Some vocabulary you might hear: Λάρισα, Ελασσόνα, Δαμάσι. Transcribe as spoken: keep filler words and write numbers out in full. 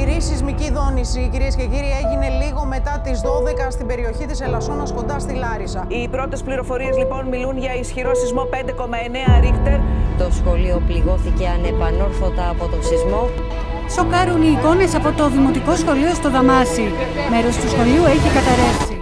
ισχυρή σεισμική δόνηση, κυρίες και κύριοι, έγινε λίγο μετά τις δώδεκα στην περιοχή της Ελασσόνας, κοντά στη Λάρισα. Οι πρώτες πληροφορίες λοιπόν μιλούν για ισχυρό σεισμό πέντε κόμμα εννέα Ρίχτερ. Το σχολείο πληγώθηκε ανεπανόρθωτα από τον σεισμό. Σοκάρουν οι εικόνες από το Δημοτικό Σχολείο στο Δαμάσι. Μέρος του σχολείου έχει καταρρεύσει.